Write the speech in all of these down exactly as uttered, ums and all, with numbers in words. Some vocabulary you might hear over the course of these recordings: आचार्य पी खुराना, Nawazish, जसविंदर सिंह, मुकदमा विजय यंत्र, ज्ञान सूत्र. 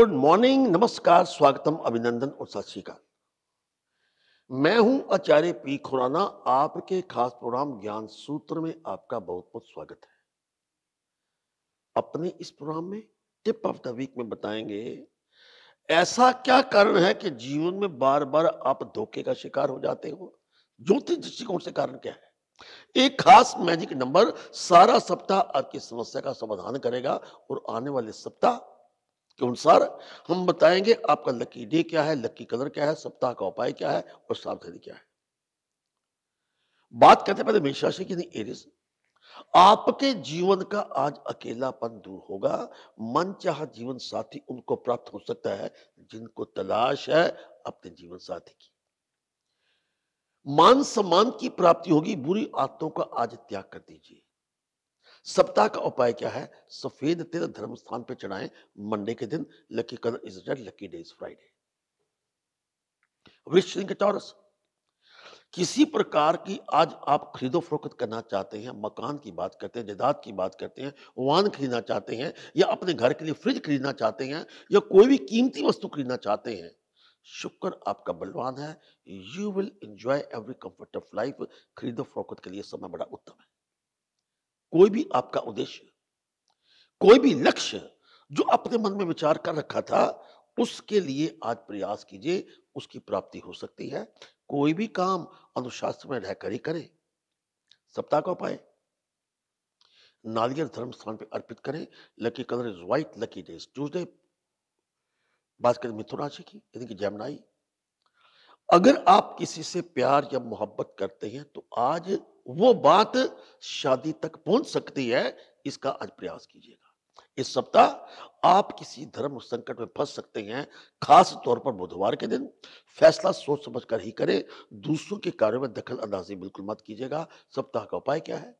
Good morning, नमस्कार, स्वागतम, अभिनंदन और सत श्री अकाल। मैं हूं आचार्य पी खुराना। आपके खास प्रोग्राम ज्ञान सूत्र में आपका बहुत बहुत स्वागत है। अपने इस प्रोग्राम में टिप ऑफ द वीक में बताएंगे ऐसा क्या कारण है कि जीवन में बार बार आप धोखे का शिकार हो जाते हो। ज्योतिष दृष्टिकोण से कारण क्या है? एक खास मैजिक नंबर सारा सप्ताह आपकी समस्या का समाधान करेगा और आने वाले सप्ताह के अनुसार हम बताएंगे आपका लकी डे क्या है, लकी कलर क्या है, सप्ताह का उपाय क्या है और सावधानी क्या है। बात करते पहले मेष राशि की। नहीं, एरिस, आपके जीवन का आज अकेलापन दूर होगा। मनचाहा जीवन साथी उनको प्राप्त हो सकता है जिनको तलाश है अपने जीवन साथी की। मान सम्मान की प्राप्ति होगी। बुरी आदतों का आज त्याग कर दीजिए। सप्ताह का उपाय क्या है? सफेद तिल धर्म स्थान पर चढ़ाएं मंडे के दिन। Lucky colour is red, lucky day is Friday. वृश्चिक राशि के टॉरस, किसी प्रकार की आज आप खरीदो फरोख्त करना चाहते हैं। मकान की बात करते हैं, जायदाद की बात करते हैं, वाहन खरीदना चाहते हैं या अपने घर के लिए फ्रिज खरीदना चाहते हैं या कोई भी कीमती वस्तु खरीदना चाहते हैं। शुक्र आपका बलवान है। You will enjoy every comfort of life. खरीदो फरोख्त के लिए समय बड़ा उत्तम है। कोई भी आपका उद्देश्य, कोई भी लक्ष्य जो अपने मन में विचार कर रखा था उसके लिए आज प्रयास कीजिए, उसकी प्राप्ति हो सकती है। कोई भी काम अनुशासन में रहकर ही करें। सप्ताह का उपाय, नारियल धर्म स्थान पर अर्पित करें। Lucky colour is white, lucky day is Tuesday. बात करें मिथुन राशि की, यानी कि जेमिनाई। अगर आप किसी से प्यार या मोहब्बत करते हैं तो आज वो बात शादी तक पहुंच सकती है, इसका आज प्रयास कीजिएगा। इस सप्ताह आप किसी धर्म संकट में फंस सकते हैं, खास तौर पर बुधवार के दिन। फैसला सोच समझ कर ही करें, दूसरों के कार्यों में दखल अंदाजी बिल्कुल मत कीजिएगा। सप्ताह का उपाय क्या है?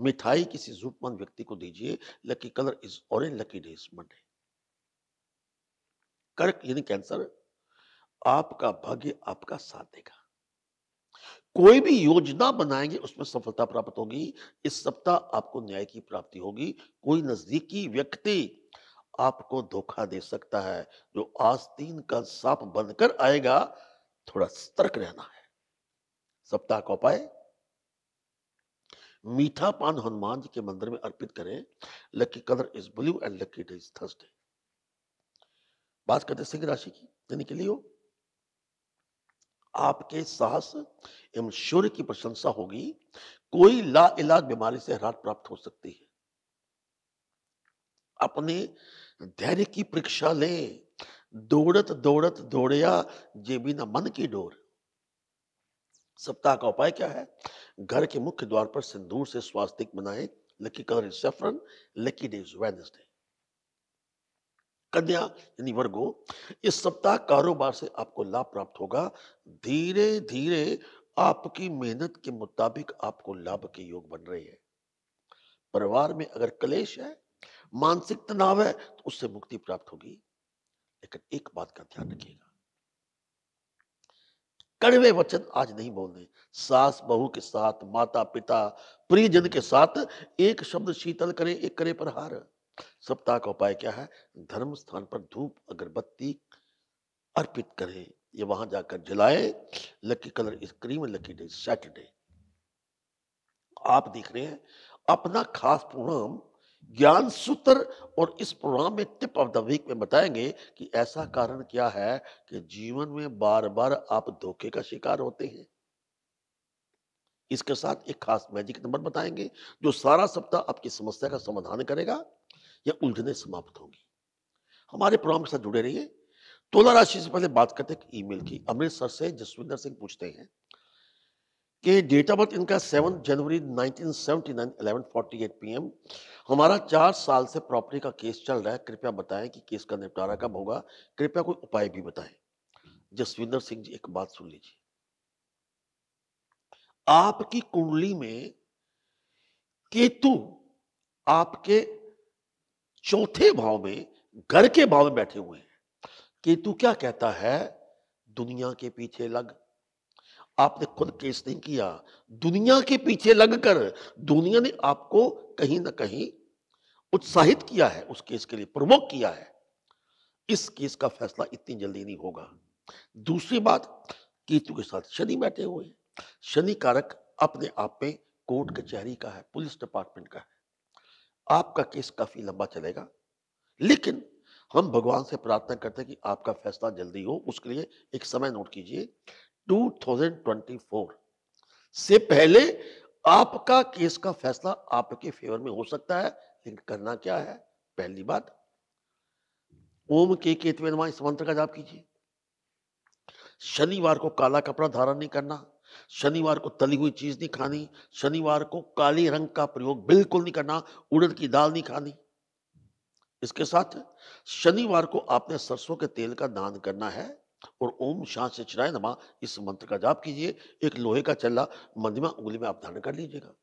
मिठाई किसी जरूरतमंद व्यक्ति को दीजिए। Lucky colour is orange, lucky day is Monday. कर्क यानी कैंसर, आपका भाग्य आपका साथ देगा। कोई भी योजना बनाएंगे उसमें सफलता प्राप्त होगी। इस सप्ताह आपको न्याय की प्राप्ति होगी। कोई नजदीकी व्यक्ति आपको धोखा दे सकता है जो आस्तीन का सांप बनकर आएगा, थोड़ा सतर्क रहना है। सप्ताह का उपाय, मीठा पान हनुमान जी के मंदिर में अर्पित करें। Lucky colour is blue and lucky day is Thursday. बात करते सिंह राशि की, यानी कि लियो। आपके साहस एवं शौर्य की प्रशंसा होगी। कोई लाइलाज बीमारी से राहत प्राप्त हो सकती है। अपने धैर्य की परीक्षा लें। दौड़त दौड़त दौड़या जेबी न मन की डोर। सप्ताह का उपाय क्या है? घर के मुख्य द्वार पर सिंदूर से स्वास्तिक बनाएं। Lucky colour is saffron, lucky day is Wednesday. कन्या यानी वर्गो, इस सप्ताह कारोबार से आपको लाभ प्राप्त होगा। धीरे धीरे आपकी मेहनत के मुताबिक आपको लाभ के योग बन रहे हैं। परिवार में अगर कलेश है, मानसिक तनाव है तो उससे मुक्ति प्राप्त होगी। लेकिन एक बात का ध्यान रखिएगा, कड़वे वचन आज नहीं बोलने। सास बहू के साथ, माता पिता, प्रियजन के साथ एक शब्द शीतल करे, एक करे प्रहार। सप्ताह का उपाय क्या है? धर्म स्थान पर धूप अगरबत्ती अर्पित करें या वहां जाकर जलाएं। Lucky colour is cream, lucky day is Saturday. आप देख रहे हैं अपना खास प्रोग्राम ज्ञान सूत्र, और इस प्रोग्राम में टिप ऑफ द वीक में बताएंगे कि ऐसा कारण क्या है कि जीवन में बार बार आप धोखे का शिकार होते हैं। इसके साथ एक खास मैजिक नंबर बताएंगे जो सारा सप्ताह आपकी समस्या का समाधान करेगा या उलझने समाप्त होंगी। हमारे प्रोग्राम के साथ जुड़े रहिए। तुला राशि से पहले बात करते हैं ईमेल की। अमृतसर से जसविंदर सिंह पूछते हैं कि डेट ऑफ बर्थ इनका सात जनवरी नाइनटीन सेवेंटी नाइन, ग्यारह अड़तालीस पीएम। हमारा चार साल से प्रॉपर्टी का केस चल रहा है, कृपया बताएं कि केस का निपटारा कब होगा, कृपया कोई उपाय भी बताएं। जसविंदर सिंह जी, एक बात सुन लीजिए, आपकी कुंडली में केतु आपके चौथे भाव में, घर के भाव में बैठे हुए हैं। केतु क्या कहता है? दुनिया के पीछे लग। आपने खुद केस नहीं किया, दुनिया के पीछे लगकर दुनिया ने आपको कहीं ना कहीं उत्साहित किया है, उस केस के लिए प्रमोट किया है। इस केस का फैसला इतनी जल्दी नहीं होगा। दूसरी बात, केतु के साथ शनि बैठे हुए हैं। शनि कारक अपने आप में कोर्ट कचहरी का है, पुलिस डिपार्टमेंट का है। आपका केस काफी लंबा चलेगा, लेकिन हम भगवान से प्रार्थना करते हैं कि आपका फैसला जल्दी हो। उसके लिए एक समय नोट कीजिए, दो हज़ार चौबीस से पहले आपका केस का फैसला आपके फेवर में हो सकता है। लेकिन करना क्या है, पहली बात, ओम के केतवे नमः इस मंत्र का जाप कीजिए। शनिवार को काला कपड़ा धारण नहीं करना, शनिवार को तली हुई चीज नहीं खानी, शनिवार को काले रंग का प्रयोग बिल्कुल नहीं करना, उड़द की दाल नहीं खानी। इसके साथ शनिवार को आपने सरसों के तेल का दान करना है और ओम शांति चिराय नमः इस मंत्र का जाप कीजिए। एक लोहे का चल्ला मध्यमा उंगली में आप धारण कर लीजिएगा।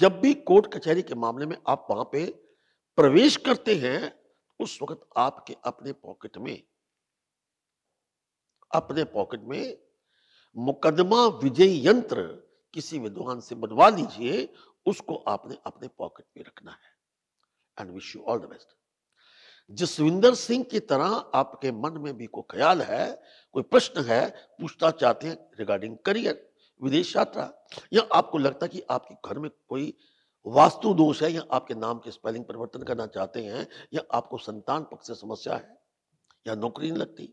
जब भी कोर्ट कचहरी के मामले में आप वहां पे प्रवेश करते हैं, उस वक्त आपके अपने पॉकेट में अपने पॉकेट में मुकदमा विजय यंत्र किसी विद्वान से बनवा लीजिए। उसको आपने अपने पॉकेट में रखना है। And wish you all the best. जसविंदर सिंह की तरह आपके मन में भी कोई ख्याल है, कोई प्रश्न है, पूछना चाहते हैं रिगार्डिंग करियर, विदेश यात्रा, या आपको लगता है कि आपके घर में कोई वास्तु दोष है, या आपके नाम के स्पेलिंग परिवर्तन करना चाहते हैं, या आपको संतान पक्ष से समस्या है, या नौकरी नहीं लगती,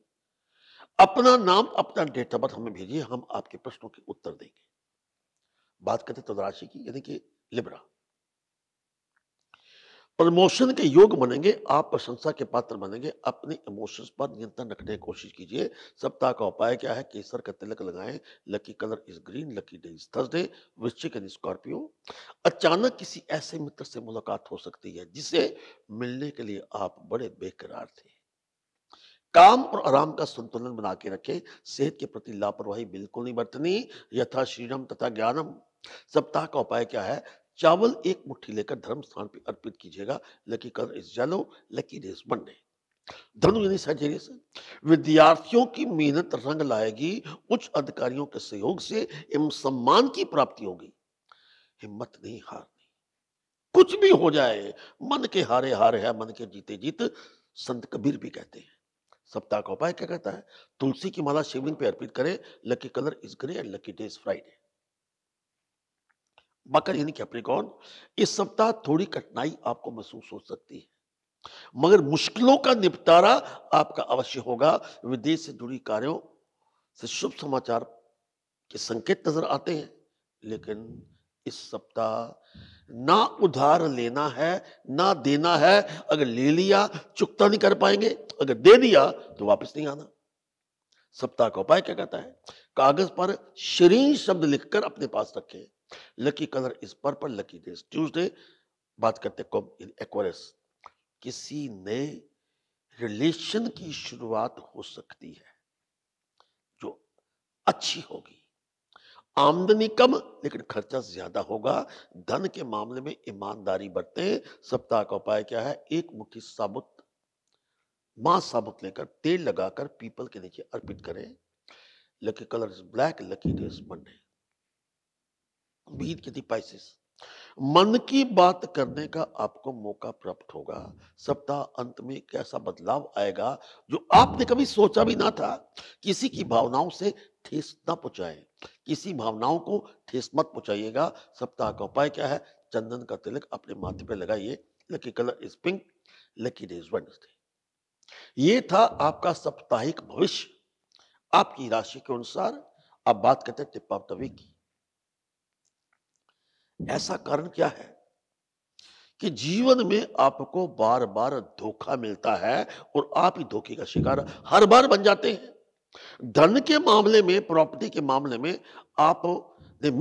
अपना नाम अपना डेट ऑफ बर्थ हमें भेजिए। हम आपके प्रश्नों के उत्तर देंगे। बात करते तो राशि की, यानी कि लिब्रा। प्रमोशन के योग बनेंगे, आप प्रशंसा के पात्र बनेंगे। अपने इमोशंस पर नियंत्रण रखने की कोशिश कीजिए। सप्ताह का उपाय क्या है, केसर का तिलक लगाएं। Lucky colour is green. Lucky day is Thursday. वृश्चिक एंड स्कॉर्पियो। अचानक किसी ऐसे मित्र से मुलाकात हो सकती है जिसे मिलने के लिए आप बड़े बेकरार थे। काम और आराम का संतुलन बना के रखें। सेहत के प्रति लापरवाही बिल्कुल नहीं बरतनी। यथा श्रीराम तथा ज्ञानम। सप्ताह का उपाय क्या है, चावल एक मुट्ठी लेकर धर्म स्थान पर अर्पित कीजिएगा। Lucky colour is yellow. Lucky day is Monday. धनु यानी सैजिटेरियस। विद्यार्थियों की मेहनत रंग लाएगी। उच्च अधिकारियों के सहयोग से एवं सम्मान की प्राप्ति होगी। हिम्मत नहीं हारनी, कुछ भी हो जाए। मन के हारे हार है, मन के जीते जीत। संत कबीर भी कहते हैं। सप्ताह का उपाय क्या कहता है, तुलसी की माला शिवलिंग पे अर्पित करें। Lucky colour is grey and lucky day is Friday. मकर यानी कैप्रिकॉर्न। इस सप्ताह थोड़ी कठिनाई आपको महसूस हो सकती है, मगर मुश्किलों का निपटारा आपका अवश्य होगा। विदेश से जुड़ी कार्यों से शुभ समाचार के संकेत नजर आते हैं। लेकिन इस सप्ताह ना उधार लेना है ना देना है। अगर ले लिया चुकता नहीं कर पाएंगे, अगर दे दिया तो वापस नहीं आना। सप्ताह का उपाय क्या कहता है, कागज पर श्रीं शब्द लिखकर अपने पास रखें। Lucky colour is purple. Lucky day Tuesday. बात करते हैं एक्वेरियस। किसी नए रिलेशन की शुरुआत हो सकती है जो अच्छी होगी। आमदनी कम लेकिन खर्चा ज्यादा होगा। धन के मामले में ईमानदारी बरतें। सप्ताह का उपाय क्या है, एक मुट्ठी साबुत मां साबुत लेकर तेल लगाकर पीपल के नीचे अर्पित करें। Lucky colour is black. Lucky day is Monday. Pisces. मन की बात करने का आपको मौका प्राप्त होगा। सप्ताह अंत में एक ऐसा बदलाव आएगा जो आपने कभी सोचा भी ना था। किसी की भावनाओं से ठेस ना पहुंचाएं, किसी भावनाओं को ठेस मत पहुंचाइएगा। सप्ताह का उपाय क्या है, चंदन का तिलक अपने माथे पे लगाइए। Lucky colour is pink. Lucky day is Wednesday. ये था आपका साप्ताहिक भविष्य आपकी राशि के अनुसार। अब बात करते हैं टिप ऑफ द वीक की। ऐसा कारण क्या है कि जीवन में आपको बार बार धोखा मिलता है और आप ही धोखे का शिकार हर बार बन जाते हैं। धन के मामले में, प्रॉपर्टी के मामले में आप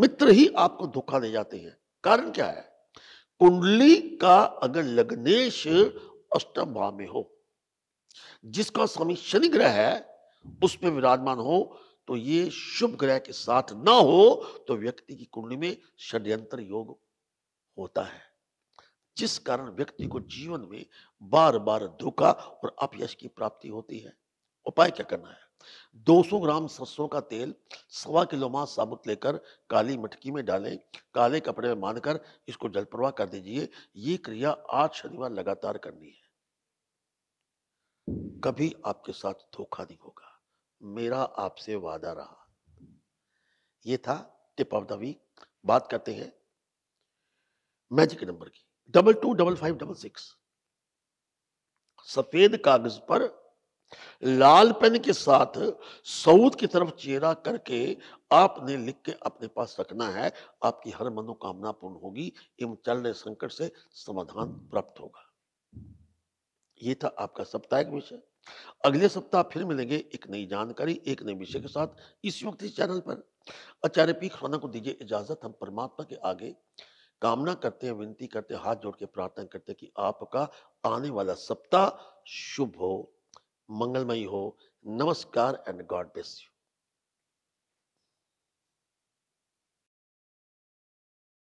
मित्र ही आपको धोखा दे जाते हैं। कारण क्या है, कुंडली का अगर लग्नेश अष्टम भाव में हो, जिसका स्वामी शनि ग्रह है, उसमें विराजमान हो, तो ये शुभ ग्रह के साथ ना हो तो व्यक्ति की कुंडली में षड्यंत्र योग होता है, जिस कारण व्यक्ति को जीवन में बार बार धोखा और अपयश की प्राप्ति होती है। उपाय क्या करना है, दो सौ ग्राम सरसों का तेल सवा किलो मांस साबुत लेकर काली मटकी में डालें। काले कपड़े में बांधकर इसको जलप्रवाह कर दीजिए। ये क्रिया आठ शनिवार लगातार करनी है। कभी आपके साथ धोखा नहीं होगा, मेरा आपसे वादा रहा। यह था टिप ऑफ द वीक। बात करते हैं मैजिक नंबर की, double two double five double six. सफेद कागज पर लाल पेन के साथ सऊद की तरफ चेहरा करके आपने लिख के अपने पास रखना है। आपकी हर मनोकामना पूर्ण होगी एवं चल रहे संकट से समाधान प्राप्त होगा। ये था आपका साप्ताहिक विषय। अगले सप्ताह फिर मिलेंगे एक नई जानकारी, एक नए विषय के साथ, इस वक्त इस चैनल पर। आचार्य पी खुराना को दीजिए इजाजत। हम परमात्मा के आगे कामना करते हैं, विनती करते हैं, हाथ जोड़ के प्रार्थना करते हैं कि आपका आने वाला सप्ताह शुभ हो, मंगलमयी हो। नमस्कार एंड गॉड ब्लेस यू।